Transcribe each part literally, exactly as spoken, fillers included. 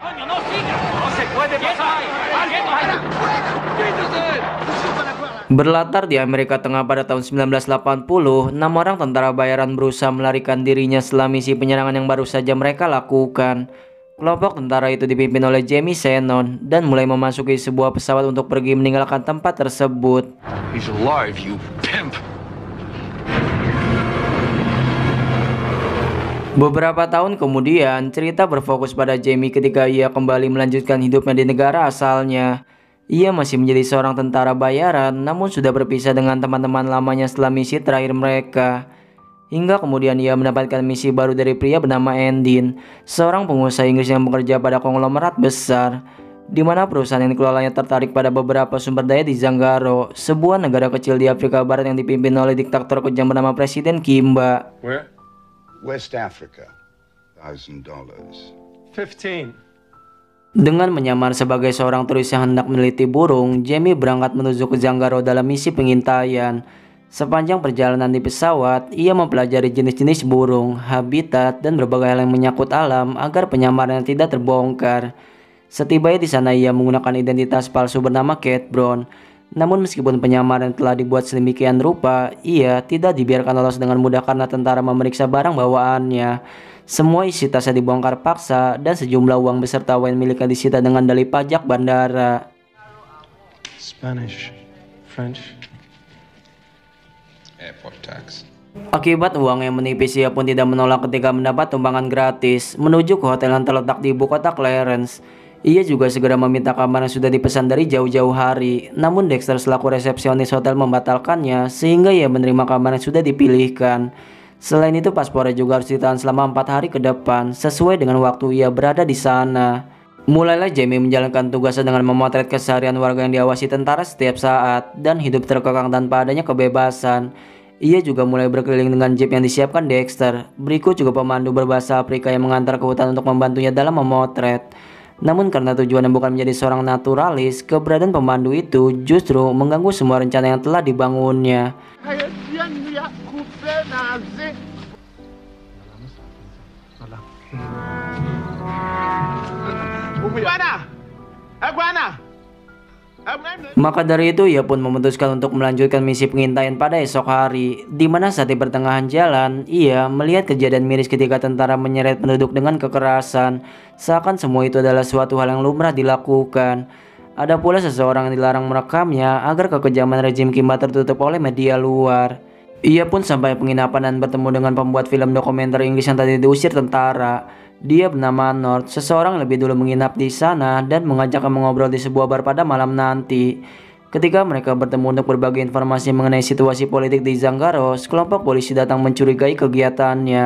¡Coño, no sigas! ¡No se puede pasar! ¡Alguien Berlatar di Amerika Tengah pada tahun seribu sembilan ratus delapan puluh, enam orang tentara bayaran berusaha melarikan dirinya setelah misi penyerangan yang baru saja mereka lakukan. Kelompok tentara itu dipimpin oleh Jamie Shannon dan mulai memasuki sebuah pesawat untuk pergi meninggalkan tempat tersebut. He's alive, you pimp. Beberapa tahun kemudian, cerita berfokus pada Jamie ketika ia kembali melanjutkan hidupnya di negara asalnya. Ia masih menjadi seorang tentara bayaran, namun sudah berpisah dengan teman-teman lamanya setelah misi terakhir mereka. Hingga kemudian ia mendapatkan misi baru dari pria bernama Endin, seorang pengusaha Inggris yang bekerja pada konglomerat besar, di mana perusahaan yang dikelolanya tertarik pada beberapa sumber daya di Zangaro, sebuah negara kecil di Afrika Barat yang dipimpin oleh diktator kejam bernama Presiden Kimba. Where? West Africa, one thousand dollars. fifteen. Dengan menyamar sebagai seorang turis yang hendak meneliti burung, Jamie berangkat menuju ke Zangaro dalam misi pengintaian. Sepanjang perjalanan di pesawat, ia mempelajari jenis-jenis burung, habitat, dan berbagai hal yang menyangkut alam agar penyamarannya tidak terbongkar. Setibanya di sana, ia menggunakan identitas palsu bernama Kate Brown. Namun meskipun penyamaran telah dibuat sedemikian rupa, ia tidak dibiarkan lolos dengan mudah karena tentara memeriksa barang bawaannya. Semua isi tasnya dibongkar paksa dan sejumlah uang beserta wine miliknya disita dengan dalih pajak bandara. Spanish, French. Airport tax. Akibat uang yang menipis, ia pun tidak menolak ketika mendapat tumpangan gratis menuju ke hotel yang terletak di ibu kota Clarence. Ia juga segera meminta kamar yang sudah dipesan dari jauh-jauh hari, namun Dexter selaku resepsionis hotel membatalkannya sehingga ia menerima kamar yang sudah dipilihkan. Selain itu, paspornya juga harus ditahan selama empat hari ke depan sesuai dengan waktu ia berada di sana. Mulailah Jamie menjalankan tugasnya dengan memotret keseharian warga yang diawasi tentara setiap saat dan hidup terkekang tanpa adanya kebebasan. Ia juga mulai berkeliling dengan jeep yang disiapkan Dexter. Berikut juga pemandu berbahasa Afrika yang mengantar ke hutan untuk membantunya dalam memotret. Namun karena tujuannya bukan menjadi seorang naturalis, keberadaan pemandu itu justru mengganggu semua rencana yang telah dibangunnya. Eguana! Eguana! Maka dari itu ia pun memutuskan untuk melanjutkan misi pengintaian pada esok hari, di mana saat di pertengahan jalan ia melihat kejadian miris ketika tentara menyeret penduduk dengan kekerasan, seakan semua itu adalah suatu hal yang lumrah dilakukan. Ada pula seseorang yang dilarang merekamnya agar kekejaman rejim Kimba tertutup oleh media luar. Ia pun sampai penginapan dan bertemu dengan pembuat film dokumenter Inggris yang tadi diusir tentara. Dia bernama North, seseorang lebih dulu menginap di sana dan mengajaknya mengobrol di sebuah bar pada malam nanti. Ketika mereka bertemu untuk berbagi informasi mengenai situasi politik di Zangaro, sekelompok polisi datang mencurigai kegiatannya.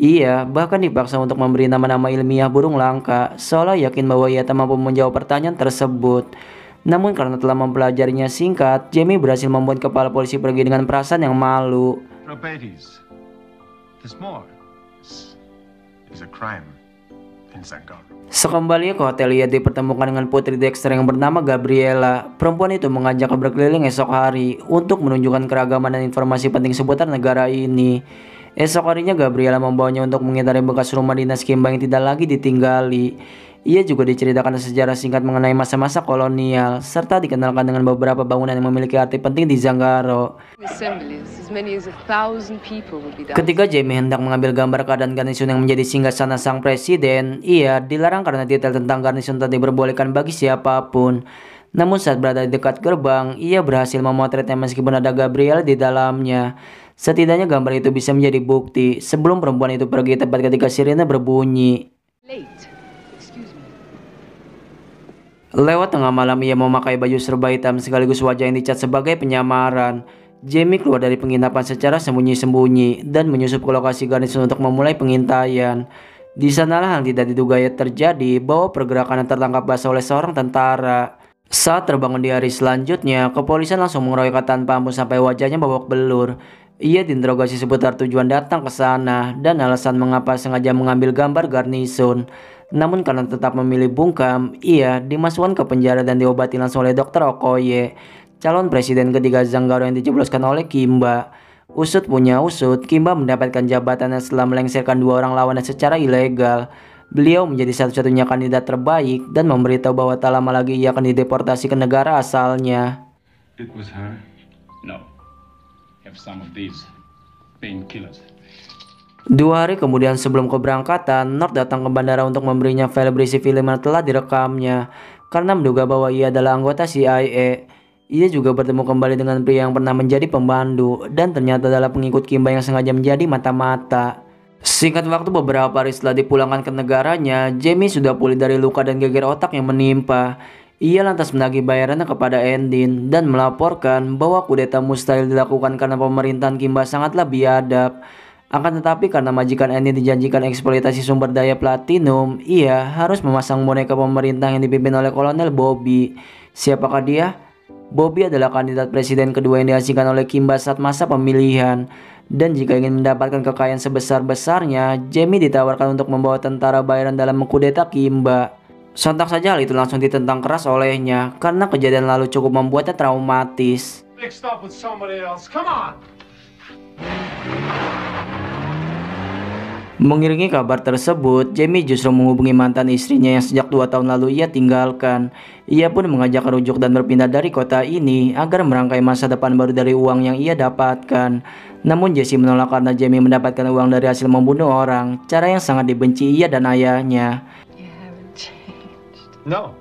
Ia bahkan dipaksa untuk memberi nama-nama ilmiah burung langka, seolah yakin bahwa ia tak mampu menjawab pertanyaan tersebut. Namun karena telah mempelajarinya singkat, Jamie berhasil membuat kepala polisi pergi dengan perasaan yang malu. Sekembali ke hotel, ia dipertemukan dengan putri Dexter yang bernama Gabriela. Perempuan itu mengajak berkeliling esok hari untuk menunjukkan keragaman dan informasi penting seputar negara ini. Esok harinya Gabriela membawanya untuk mengitari bekas rumah dinas Kimba yang tidak lagi ditinggali. Ia juga diceritakan sejarah singkat mengenai masa-masa kolonial, serta dikenalkan dengan beberapa bangunan yang memiliki arti penting di Zangaro. Ketika Jamie hendak mengambil gambar keadaan garnisun yang menjadi singgasana sang presiden, ia dilarang karena detail tentang garnisun tak diperbolehkan bagi siapapun. Namun saat berada di dekat gerbang, ia berhasil memotretnya meskipun ada Gabriela di dalamnya. Setidaknya gambar itu bisa menjadi bukti sebelum perempuan itu pergi tepat ketika sirine berbunyi. Lewat tengah malam, ia memakai baju serba hitam sekaligus wajah yang dicat sebagai penyamaran. Jamie keluar dari penginapan secara sembunyi-sembunyi dan menyusup ke lokasi garnisun untuk memulai pengintaian. Di sanalah hal tidak diduga terjadi, bahwa pergerakan yang tertangkap basah oleh seorang tentara. Saat terbangun di hari selanjutnya, kepolisian langsung mengeroyok tanpa ampun sampai wajahnya babak belur. Ia diinterogasi seputar tujuan datang ke sana dan alasan mengapa sengaja mengambil gambar garnisun. Namun karena tetap memilih bungkam, ia dimasukkan ke penjara dan diobati langsung oleh dokter Okoye, calon presiden ketiga Zangaro yang dijebloskan oleh Kimba. Usut punya usut, Kimba mendapatkan jabatannya setelah melengsarkan dua orang lawannya secara ilegal. Beliau menjadi satu-satunya kandidat terbaik dan memberitahu bahwa tak lama lagi ia akan dideportasi ke negara asalnya. It was her? No. Have some of these painkillers. Dua hari kemudian sebelum keberangkatan, North datang ke bandara untuk memberinya file berisi film yang telah direkamnya karena menduga bahwa ia adalah anggota C I A. Ia juga bertemu kembali dengan pria yang pernah menjadi pembantu dan ternyata adalah pengikut Kimba yang sengaja menjadi mata-mata. Singkat waktu beberapa hari setelah dipulangkan ke negaranya, Jamie sudah pulih dari luka dan geger otak yang menimpa. Ia lantas menagih bayarannya kepada Endin dan melaporkan bahwa kudeta mustahil dilakukan karena pemerintahan Kimba sangatlah biadab. Akan tetapi karena majikan Endin dijanjikan eksploitasi sumber daya platinum, ia harus memasang boneka pemerintah yang dipimpin oleh Kolonel Bobby. Siapakah dia? Bobby adalah kandidat presiden kedua yang dihasilkan oleh Kimba saat masa pemilihan. Dan jika ingin mendapatkan kekayaan sebesar-besarnya, Jamie ditawarkan untuk membawa tentara bayaran dalam mengkudeta Kimba. Sontak saja hal itu langsung ditentang keras olehnya, karena kejadian lalu cukup membuatnya traumatis. Mengiringi kabar tersebut, Jamie justru menghubungi mantan istrinya yang sejak dua tahun lalu ia tinggalkan. Ia pun mengajak rujuk dan berpindah dari kota ini agar merangkai masa depan baru dari uang yang ia dapatkan. Namun Jesse menolak karena Jamie mendapatkan uang dari hasil membunuh orang, cara yang sangat dibenci ia dan ayahnya. No.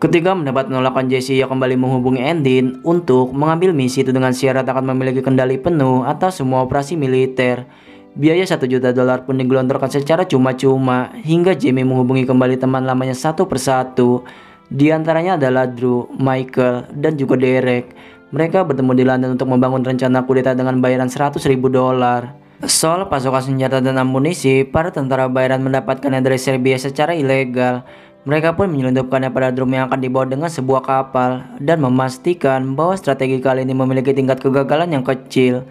Ketika mendapat penolakan Jesse, ia kembali menghubungi Endin untuk mengambil misi itu dengan syarat akan memiliki kendali penuh atas semua operasi militer. Biaya satu juta dolar pun digelontorkan secara cuma-cuma hingga Jamie menghubungi kembali teman lamanya satu persatu. Di antaranya adalah Drew, Michael, dan juga Derek. Mereka bertemu di London untuk membangun rencana kudeta dengan bayaran seratus ribu dolar. Soal pasokan senjata dan amunisi, para tentara bayaran mendapatkannya dari Serbia secara ilegal. Mereka pun menyelundupkannya pada drum yang akan dibawa dengan sebuah kapal dan memastikan bahwa strategi kali ini memiliki tingkat kegagalan yang kecil.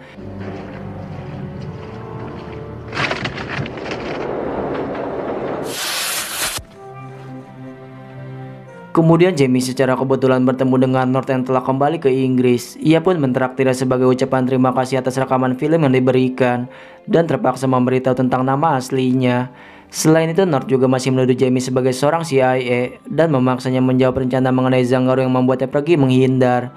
Kemudian Jamie secara kebetulan bertemu dengan North yang telah kembali ke Inggris. Ia pun mentraktirnya sebagai ucapan terima kasih atas rekaman film yang diberikan dan terpaksa memberitahu tentang nama aslinya. Selain itu, North juga masih menuduh Jamie sebagai seorang C I A dan memaksanya menjawab rencana mengenai Zangaro yang membuatnya pergi menghindar.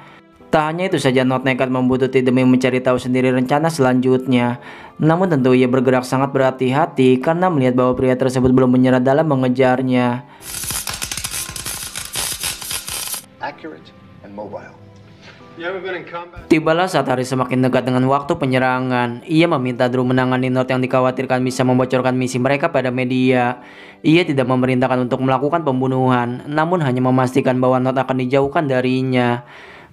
Tak hanya itu saja, North nekat membuntuti demi mencari tahu sendiri rencana selanjutnya. Namun tentu ia bergerak sangat berhati-hati karena melihat bahwa pria tersebut belum menyerah dalam mengejarnya. Tibalah saat hari semakin dekat dengan waktu penyerangan. Ia meminta Drew menangani North yang dikhawatirkan bisa membocorkan misi mereka pada media. Ia tidak memerintahkan untuk melakukan pembunuhan, namun hanya memastikan bahwa North akan dijauhkan darinya.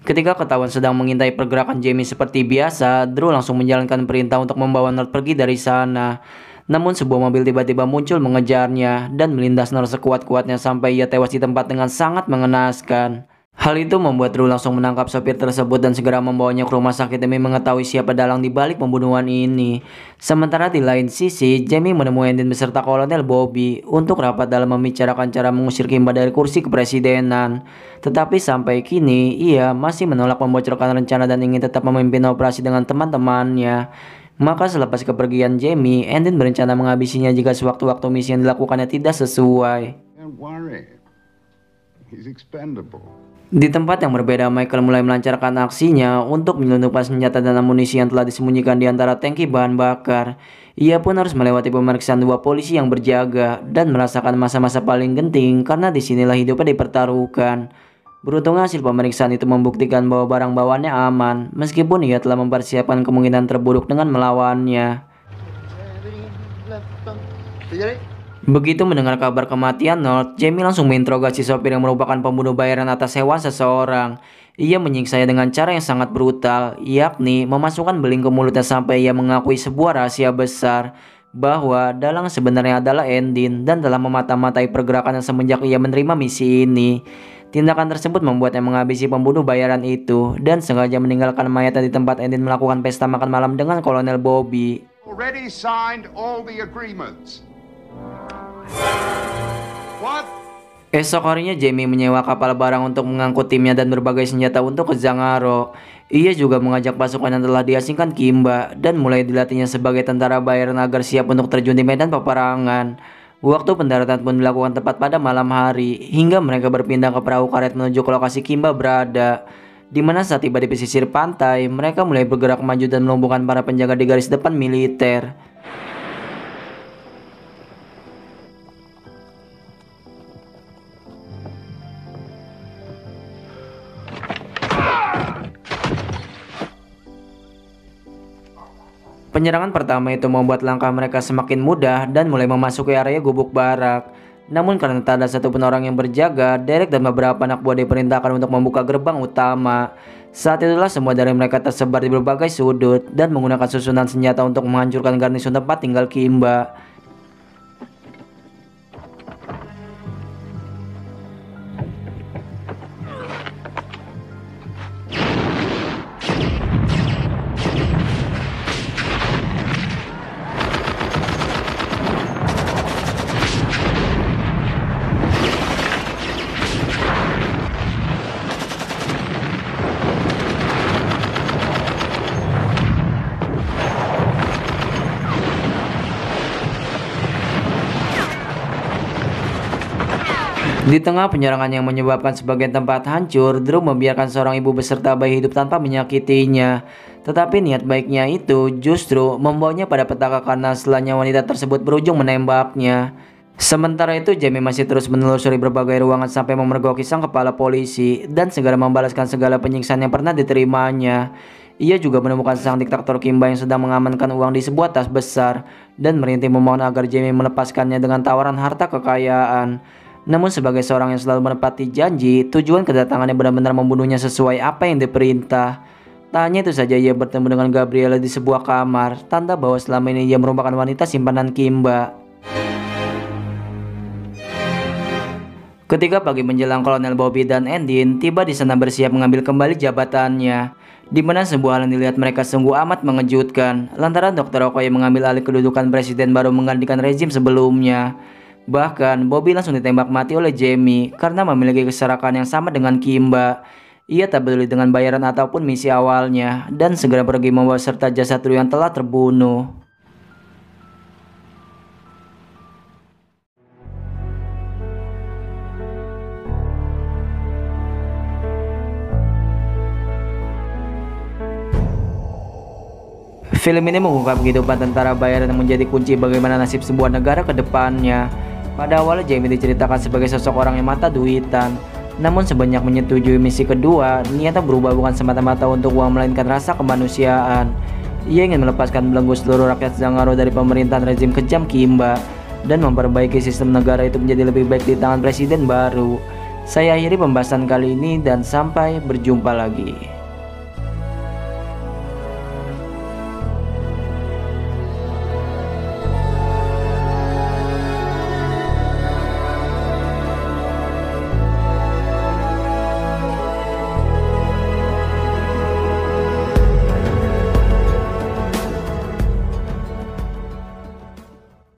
Ketika ketahuan sedang mengintai pergerakan Jamie seperti biasa, Drew langsung menjalankan perintah untuk membawa North pergi dari sana. Namun sebuah mobil tiba-tiba muncul mengejarnya dan melindas North sekuat-kuatnya sampai ia tewas di tempat dengan sangat mengenaskan. Hal itu membuat Drew langsung menangkap sopir tersebut dan segera membawanya ke rumah sakit demi mengetahui siapa dalang dibalik pembunuhan ini. Sementara di lain sisi, Jamie menemui Endin beserta Kolonel Bobby untuk rapat dalam membicarakan cara mengusir Kimba dari kursi kepresidenan. Tetapi sampai kini, ia masih menolak membocorkan rencana dan ingin tetap memimpin operasi dengan teman-temannya. Maka selepas kepergian Jamie, Endin berencana menghabisinya jika sewaktu-waktu misi yang dilakukannya tidak sesuai. Di tempat yang berbeda, Michael mulai melancarkan aksinya untuk menyelundupkan senjata dan amunisi yang telah disembunyikan di antara tangki bahan bakar. Ia pun harus melewati pemeriksaan dua polisi yang berjaga dan merasakan masa-masa paling genting karena disinilah hidupnya dipertaruhkan. Beruntung hasil pemeriksaan itu membuktikan bahwa barang bawaannya aman, meskipun ia telah mempersiapkan kemungkinan terburuk dengan melawannya. Begitu mendengar kabar kematian North, Jamie langsung menginterogasi sopir yang merupakan pembunuh bayaran atas hewan seseorang. Ia menyiksanya dengan cara yang sangat brutal, yakni memasukkan beling ke mulutnya sampai ia mengakui sebuah rahasia besar, bahwa dalang sebenarnya adalah Endin dan telah memata-matai pergerakan yang semenjak ia menerima misi ini. Tindakan tersebut membuatnya menghabisi pembunuh bayaran itu dan sengaja meninggalkan mayatnya di tempat Endin melakukan pesta makan malam dengan Kolonel Bobby. Already signed all the agreements. What? Esok harinya Jamie menyewa kapal barang untuk mengangkut timnya dan berbagai senjata untuk ke Zangaro. Ia juga mengajak pasukan yang telah diasingkan Kimba dan mulai dilatihnya sebagai tentara bayaran agar siap untuk terjun di medan peperangan. Waktu pendaratan pun dilakukan tepat pada malam hari, hingga mereka berpindah ke perahu karet menuju ke lokasi Kimba berada. Dimana saat tiba di pesisir pantai, mereka mulai bergerak maju dan melumpuhkan para penjaga di garis depan militer. Penyerangan pertama itu membuat langkah mereka semakin mudah dan mulai memasuki area gubuk barak. Namun karena tak ada satupun orang yang berjaga, Derek dan beberapa anak buah diperintahkan untuk membuka gerbang utama. Saat itulah semua dari mereka tersebar di berbagai sudut dan menggunakan susunan senjata untuk menghancurkan garnisun tempat tinggal Kimba. Di tengah penyerangan yang menyebabkan sebagian tempat hancur, Drew membiarkan seorang ibu beserta bayi hidup tanpa menyakitinya. Tetapi niat baiknya itu justru membawanya pada petaka karena setelahnya wanita tersebut berujung menembaknya. Sementara itu Jamie masih terus menelusuri berbagai ruangan sampai memergoki sang kepala polisi dan segera membalaskan segala penyiksaan yang pernah diterimanya. Ia juga menemukan sang diktator Kimba yang sedang mengamankan uang di sebuah tas besar dan merintih memohon agar Jamie melepaskannya dengan tawaran harta kekayaan. Namun sebagai seorang yang selalu menepati janji, tujuan kedatangannya benar-benar membunuhnya sesuai apa yang diperintah. Tak hanya itu saja, ia bertemu dengan Gabriela di sebuah kamar, tanda bahwa selama ini ia merupakan wanita simpanan Kimba. Ketika pagi menjelang, Kolonel Bobby dan Endin tiba di sana bersiap mengambil kembali jabatannya. Di mana sebuah hal yang dilihat mereka sungguh amat mengejutkan, lantaran dokter Okoye mengambil alih kedudukan presiden baru menggantikan rezim sebelumnya. Bahkan Bobby langsung ditembak mati oleh Jamie karena memiliki keserakahan yang sama dengan Kimba. Ia tak peduli dengan bayaran ataupun misi awalnya dan segera pergi membawa serta jasad Drew yang telah terbunuh. Film ini mengungkap kehidupan tentara bayaran yang menjadi kunci bagaimana nasib sebuah negara ke depannya. Pada awalnya Jamie diceritakan sebagai sosok orang yang mata duitan. Namun sebanyak menyetujui misi kedua, niatnya berubah bukan semata-mata untuk uang melainkan rasa kemanusiaan. Ia ingin melepaskan belenggu seluruh rakyat Zangaro dari pemerintahan rezim kejam Kimba dan memperbaiki sistem negara itu menjadi lebih baik di tangan presiden baru. Saya akhiri pembahasan kali ini dan sampai berjumpa lagi.